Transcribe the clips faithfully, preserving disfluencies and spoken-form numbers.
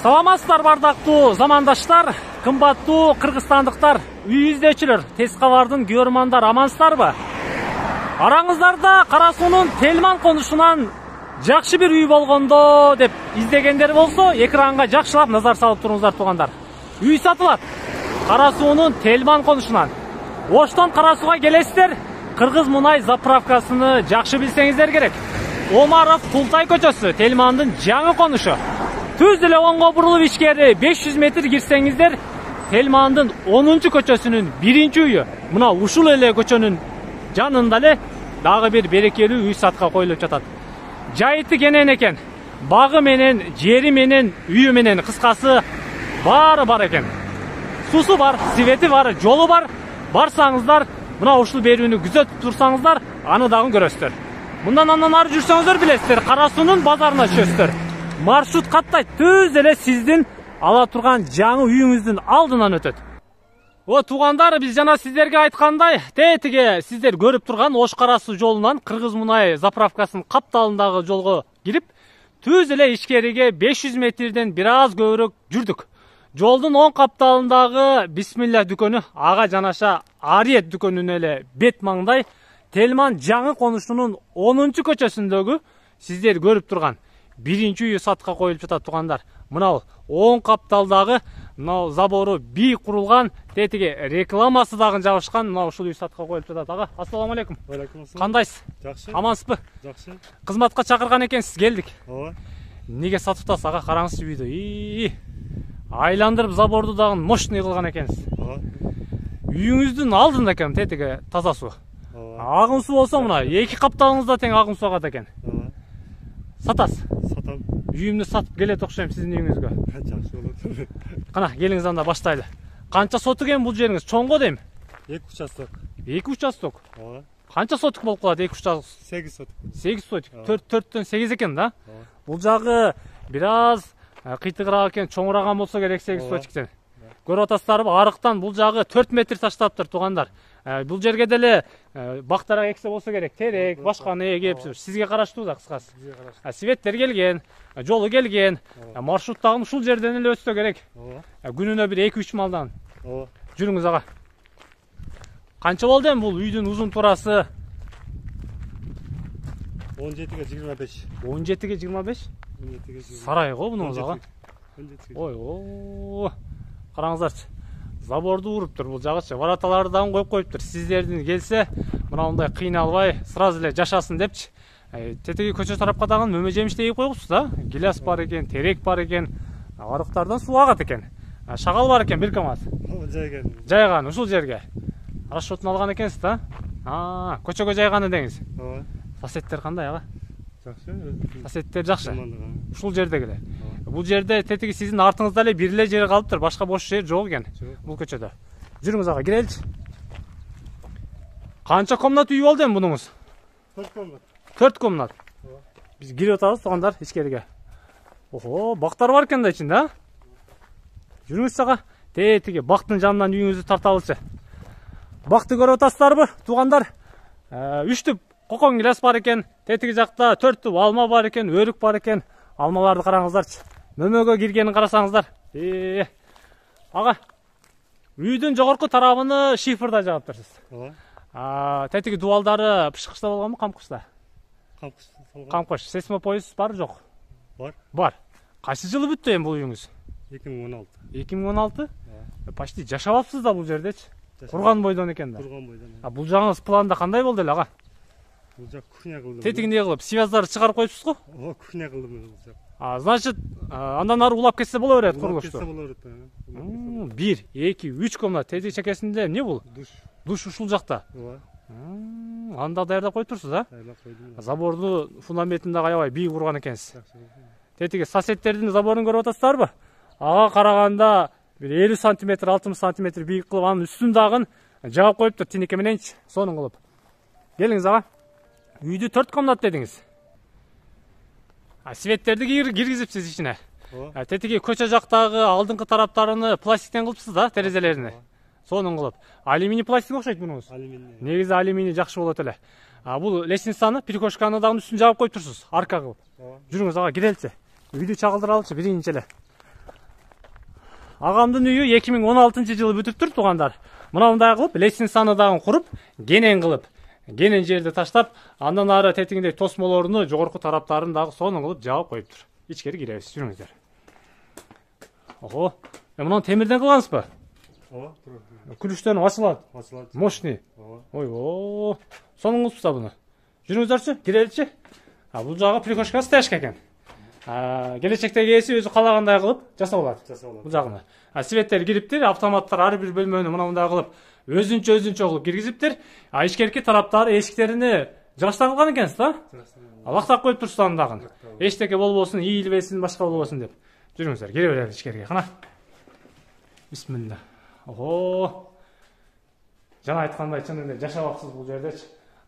Саламатсыздар бардактуу замандаштар, кымбаттуу кыргызстандыктар, үй издечилер, тескалардын көрмандар, амансыздарбы? Араңыздарда Кара-Суунун Тельман конушунан жакшы бир үй болгондо деп издегендер болсо, экранга жакшылап назар салып туруңуздар туугандар. Үй сатылат Кара-Суунун Тельман конушунан. Оштон Кара-Сууга келесиздер, кыргыз мунай заправкасыны жакшы билсеңиздер керек. Омаров Култай көчөсү Тельмандын жаңы конушу. Düz ile onga burulup içkeri beş yüz metre girsenizler Tельмандын onuncu köçösünün birinci üyü. Buna uşul ele köçönün canındalı dağı bir berekeli üy satka koyulup çatat. Cahitli genen eken bağı menen, ceri menen, üyü menen kıskası barı bar eken. Susu var, siveti var, yolu var. Barsanızlar buna uşul berüğünü güzel tutursanızlar anı dağın göröstür. Bundan anlanarı cürsönüzdür bilesizdir. Kara-Suunun bazarına çözdür. Marşrut kattay töz ele sizdin ala turgan жаңы үйүңүздүн алдынан ötöt. O tuğandarı biz jana sizlerge aytkanday tetige sizler görüp turgan Ош Кара-Суу жолundan Kırgız Munay Zapravkasının kaptalındağı jolgo girip töz ele içkeriye beş yüz metreden biraz köbürök jürdük. Joldun on kaptalındağı Bismillah dükönü aga janaşa Ariyet dükönünün ele bet mangday Тельман жаңы konuşunun onuncu köçösündögü sizler görüp turgan birinci üyü satka koyulup çatat tuğandar. Mınav on kaptaldağı mınav zaboru bir kurulgan tetige reklaması dağın jabışkan mınav uşul üyü satka koyulup çatat aga. Assalamu alaikum. Alaikum assalam. Kandaysız? Jakşı. Amansızbı? Jakşı. Kızmatka çakırgan ekensiz geldik. Oba. Nege satıptas aga karangız üydü. İyi. Aylandırıp zabordu dağın moştun yığılgan ekensiz. Oba. Üyüngüzdün aldın ekem tetige taza su. Oba. Ağın su olsa mınav iki kaptalınızda teң ağın su agat eken. Oba. Satas. Satam. Üyümdü satıp kelet okşayım sizin üyüngüzgö. Jakşı bolot. Kana keliniz anda baştaylı. Kança sotuk em bul jeriңiz? Çoңgo deymi? iki участок. iki участок. Ооба. Kança sotuk bolup kalat iki участок? sekiz sotuk. sekiz sotuk. dört dörtten sekiz eken da. Bul jagı biraz kıytığırak eken, çoңuragan bolsa gerek sekiz sotukten. Көрүп атасыздарбы? Arıktan bul jagı dört metre taştaптыр tuğandar. Bul жерге деле бактарак эксе болсо керек, терек, башканы эгеп, сизге караштуу да кыскасы. Светтер келген, жолу келген, маршруттагы ушул жерден эле өтсө керек. Күнүнө бир эки үч малдан. Жүрүңүз ага. Канча болду эми бул үйдүн узун турасы? он жетиге жыйырма беш. он жетиге жыйырма беш? Сарай го бунун ага. Ой, о! Караңыздарчы. Zabordu uğrup dur bu jagıçı. Varatalardan koyup koyup dur. Sizlerden gelse buna onday kıynalbay sıraz ile yaşasın depçi. E, Tetege köçe tarapka dağın mömö jemiş deyip koyupsuz da. Gilas bar eken, terek bar eken, arıktardan su agat eken. E, şagal bar eken bir kamat. Jaygan. Jaygan uşul jerge. Rasşotun algan ekensiz da. Aa, köçögö jayganı deňiz. Ооба. Fasetler kanday aga? Jakşı. Fasetler jakşı. Uşul jerdegiler. Bu jerde tetigi sizin artıngızda ele bir ele jeri kalıptır. Başka boş yer jok eken. Bul köçödö. Jürüңүз aga, kirelçi. Kança komnat üy boldu emi bunuңuz? dört komnat. dört komnat. Biz girip atabız tuğandar içkeriye. Oho, baktar bar eken da içinde ha? Jürüңүz aga, tetigi baktın janından üyüңүздү tartabızçı. Bakты көрүп атасыздарбы tuğandar? üç tüp kokon gilas bar eken, tetigi jakta dört tüp alma bar eken, örük bar eken. Almalardı karangızdarçı. Mömögö girgenin karasaňızдар. Ee. Aga. Üýdün jogorky tarabını şifirde jagapdyrsız. Ооба. А, tetigi duvaldary pışkışta bolganmy, kamkışta? Kamkışta bolgan. Kamkış. Sesmopoyuz bar jok? Bar. Bar. Kaçı jyly büttü emi bul üýüңüz? iki ming on altı. iki ming on altı? Ооба. Почти жашапapsız da bul жердечи. Kurgan boydan eken da. Kurgan boydan. А, bul jaňyz planda kanday boldu ele aga? Bul jak kuhnya kıldım. Tetigi ne kılıp? Sivazdary çıkarıp koyupsuz go? Ооба, kuhnya kıldım bul jak. A, значит, andan arı ulap kesse bola beret kuruluştu. Ulap kesse bola beret. Hmm, bir, iki, üç komnat. Tetigi çekesinde ne bul? Duş. Duş uşul jakta. Ооба. Hmm, anda dayarda koyup turusuz ha? Dayarda koydum. Zabordu fundamentinde ayabay bir kurgan ekensiz. Tetigi sasetlerden zaborun görüp atasızdarby? Aga karaganda bir elүү santimetr, altmış santimetr bir kılıp anın üstün dağın jagap koyuptur tineke menençi, sonun kılıp. Keliniz aga. Үйдү dört komnat dediňiz. А светтерди киргизипсиз ичине. А тетиги көчө жактагы алдыңкы тараптарыны пластиктен кылыпсыз да, терезелерине. Сонун кылып. Алюминий пластикке окшойт мунуңуз. Алюминий. Негизи алюминий жакшы болот эле. А бул лестницаны, перекошканы дагы үстүн жаап койуп турсуз, арка кылып. Жүрүңүз ага, кирелчи. Үйдү чагылдыралычы биринчи эле. Ağamdın üyü iki ming on oltinchi yılı bütüptür tuğandar. Mınavınday kılıp, Lessinisanadağın kurup, genen kılıp, genen jerde taştap, andan ara tetingdeki tosmolorunu jogorku taraptarındagı sonun kılıp jabıp koyuptur. İçkeri kirebiz, yürüngüzler. Oho, e mınav temirden kılgansızbı? Oho, külüşten asılat. Asılat. Moşni. Oy ooo. Sonun kılıpsa bunu. Yürüngüzlerçi, girelçi. Ha bu jağı prikoşkası teşke eken. Gelecekte gelesi özü kalaganday kılıp jasap olar. Bu jağını. Sivetler giriptir, avtomatlar ar bir bölmönü mınavınday kılıp özünçe özünçe kılıp kirgiziptir. İçkerki taraptar eşiklerini jırastagılgan ekensiz da? Laqtap koyup tursun andagın. Eşteke bol bolsun, iyilbesin, başka bolbosun dep. Jürüngüzler, kire bereli içkerge kana. Bismillah. Oho. Jana aytkanday çın elde jaşabaksız bu jerdeci.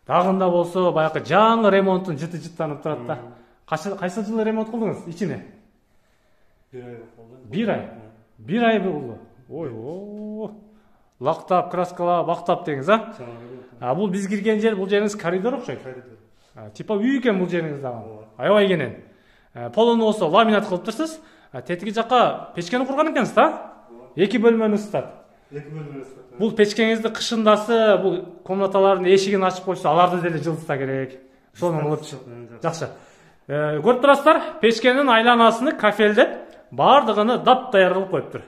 Dağında bolsa bayaqı jañı remonttun jıtı jıttanıp turat da. Qaysı yıl remont kıldınız içine? Bir ay. Bir ay. Bir ay buldu. Oy oy. Laqtap, kraskalap, baqtap deniz ha? Ha bu biz girgen yer, bu yeriniz koridor okşaydı. Tipa uy eken bu yeriniz dağın. Aybay kenen. Polon olsa laminat kılıp tursiz. Tetigi jaqqa peşkeni kurgan ekensiz da? Eki bölmeni ısıtat. Eki bölmeni ısıtat. Bu peşkenizdi kışındası, bu komnataların eşigini açıp koysa alarda deli jıldısta gerek. Sonun kılıp çık. Jaqşı. Görüp turasızlar, peşkenin aylanasını kafeldep, baardığını dap dayar kılıp koyuptur.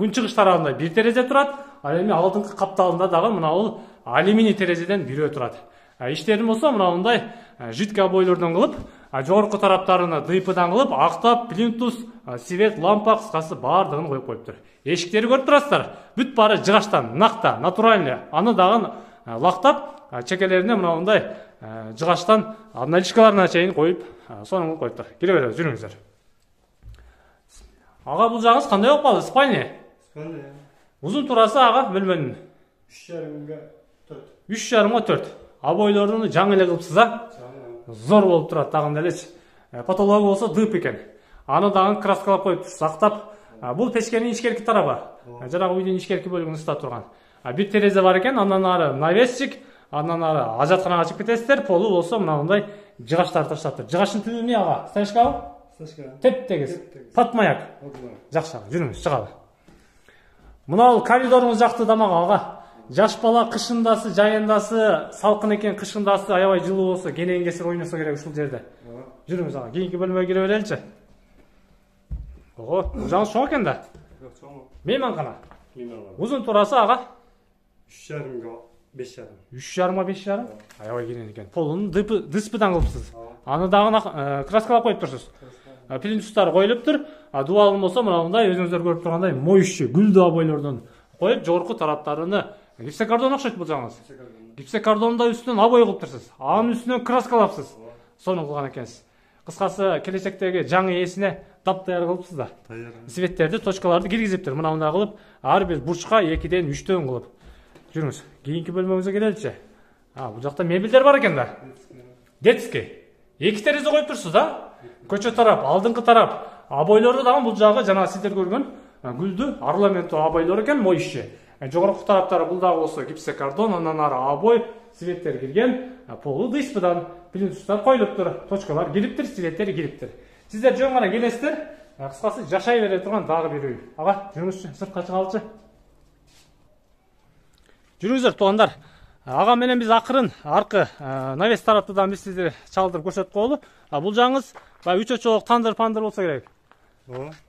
Gün çıkış tarafında bir tereje turat, al эми altınqı kaptalında dagı mınavul alüminiy terejeden biri turat. İşlerim bolsa mınavınday jütka boylordan kılıp, jogorku taraptarına dıypıdan kılıp, aktap, plintus, sivet, lampa kısqası baardığını koyup koyuptur. Eşikleri görüp turasızlar, büt bari jıgaçtan, nakta, naturalne, anı dagın laqtap, çekelerine mınavınday jıgaçtan analişkalarına çeyin koyup sonunu koyuptur. Kire beremiz, jürüngüzler. Ağa bu jağınız kanday bolup kaldı? Spalnya. Spalnya. Uzun turası ağa bölmönün. üç yarimga to'rt. üç yarimga to'rt. Aboylarını jañ ele kılıpsız ha? Zor bolup turat dağın elesi. Patologi bolsa dıyıp eken. Anı dağın kraskalap koyuptur, saqtap. Bul peşkenin içkerki tarabı. Janağı uydun içkerki bölümünü ısıta turgan. Bir tereje bar eken, andan ары навесчик, andan ары ажатканага чыгып кетесиздер. Полу болсо мынандай жыгаштар таштаптыр. Жыгаштын түбү эмне ага? Станишкабы? Теп-тегиз, патмаяк. Жакшы, жүрүңүз, чыгалы. Мынау коридордун жакты дамагы ага. Жаш бала кышындасы, жайындасы, салкын экен кышындасы, аябай жылуу болсо, кененгесер ойносо керек ушул жерде. Жүрүңүз ага, кийинки бөлмөгө кире береличи. Ого, жаңыз чоң экен да? Жок, чоң. Мейманкана. Мейманкана. Узун турасы ага үч жарымга беш жарым. үч жарымга беш жарым? Аябай кенен экен. Полунун дыспыдан кылыпсыз. Аны дагы краскалап коюп турсуз. Плинтустар koyulup dur. Duvalım olsa mınavınday özünüzler görüp turğanday moyuşçu, gül dağ boylarından koyup jogorku taraptarını gipsokardon okşayt bolsanız. Gipsokardon da üstünden aboy kılıp tursiz. Anın üstünden kraskalapsız. Sonun kılgan ekensiz. Kısqası kelecekteki jañ eesine dap dayar kılıpsız da. Sivetterdi, toçkalardı kirgiziptir. Mınavınday kılıp ar bir burçka ekiden үчтөн kılıp. Jürüңüz. Keyinki bölmögüze keleliçi. Bu jakta mebelder bar eken da. Детский. Эки терезе koyup tursiz da. Köçe tarap, aldınqı tarap. Aboyları da bu jağı jana sizler görgön güldü, arlamento aboyları eken moy işçi. Jogorku taraptara bul dagı bolsa gipsokardon, andan ары aboy, sivetler kirgen, polu dıyspıdan plintustlar koyuluptur. Toçkalar kiriptir, sivetler kiriptir. Sizler жөн гана келесиздер. Кыскасы жашай бере турган дагы бир үй. Ага, жүрүңүзчү, сыртка чыгалычы. Жүрүңүздөр туугандар. Ага менен биз акырын аркы навес тараптыдан биз сизди чалдырып көрсөткөлү. Бул жаңыз үч очолук тандыр пандыр болсо керек.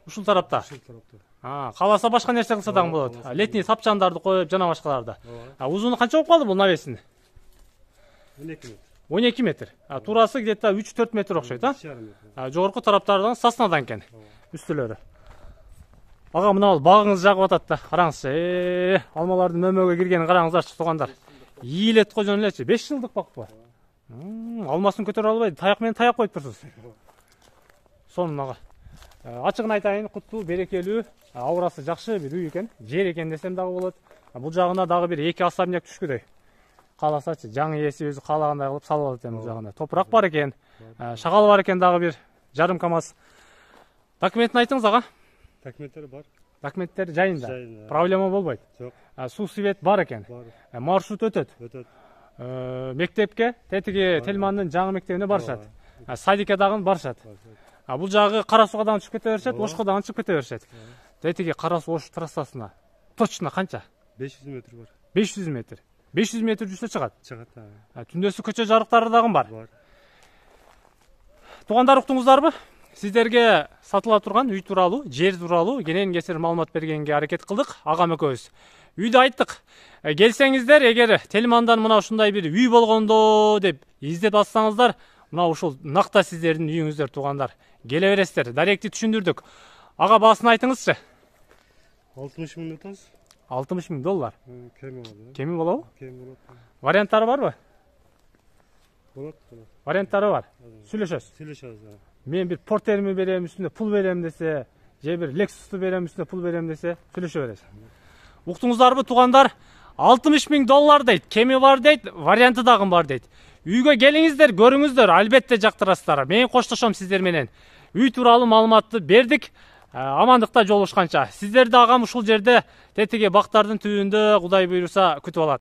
Ушул тарапта. Каласа башка нерсе кылса дагы болот. Летний тапчандарды коюп жана башкаларды. Узуну канча болуп калды бул навестин? он эки метр. он эки метр. Турасы где-то үч төрт метр окшойт, а? Жогорку тараптардан саснадан экен үстүлөрү. Ага мына багыңыз жагып атат да. Караңыз, э, алмалардын мөмөгө киргенин караңыздарчы туугандар. Ийилет кой жөнөлөчү, беш жылдык бак бу. Алмасын көтөрө албай, таяк менен таяк коюп турсуз. Сонуна açık aytayın, kutlu, berekeli, aurası жақсы bir uy eken, jer eken desem dağı bolot. Bu jağına dağı bir эки особняк түшкүдөй. Каласачы, жаңы ээси өзү каалагандай кылып салып алат эми бул жагына. Топурак бар экен, шагал бар экен dağı bir жарым камаз. Документин айтыңыз ага. Документтер бар. Документтер жайында. Проблема болбойт. Жок. Суу, свет бар экен. Маршрут өтөт. Өтөт. Мектепке, тетиги Тельмандын жаңы мектебине барышат. Садикке дагы барышат. Бул жагы Кара-Сууга чыгып кете беришет, Ошкодан чыгып кете беришет. Зайтеге Кара-Суу трассасына точно канча? беш жүз метр бар. беш жүз метр. беш жүз метр жүрсө чыгат. Чыгат. Түндөсү көчө жарыктары дагы бар. Бар. Туугандар, уктуңуздарбы? Сиздерге сатыла турган үй тууралуу, жер тууралуу кенен-кесир маалымат бергенге аракет кылдык. Агам экөөбүз. Үйдү айттык. Келсеңиздер, эгер Тельмандан мына ушундай бир үй болгондо деп издеп алсаңыздар, мына ушул накта сиздердин үйүңүздөр, туугандар. Келе бересиздер. Даректи түшүндүрдүк. Aga baasını aytınızçı? алтымыш миң dolar. алтымыш миң dolar. Kemi bolalı. Kemi bolalı? Kemi bolalı. Variantları var mı? Bolalı. Variantları var. Sülüşöz. Sülüşöz. Ben bir porterimi vereyim üstünde pul vereyim dese, je bir Lexus'u vereyim üstünde pul vereyim dese, sülüşü vereyim. Uktunguzlar bu tuğandar, алтымыш миң dolar deyit, kemi var deyit, variantı dağın var deyit. Üyge gelinizler, görünüzler, albette jaktırasılar. Ben koşlaşam sizler menen. Üy turalı malumatı berdik. Амандықта жолығышқанша. Сіздерді ағам ұшыл жерде тетеге бақтардың түйінде құдай бұйырса күтіп алады.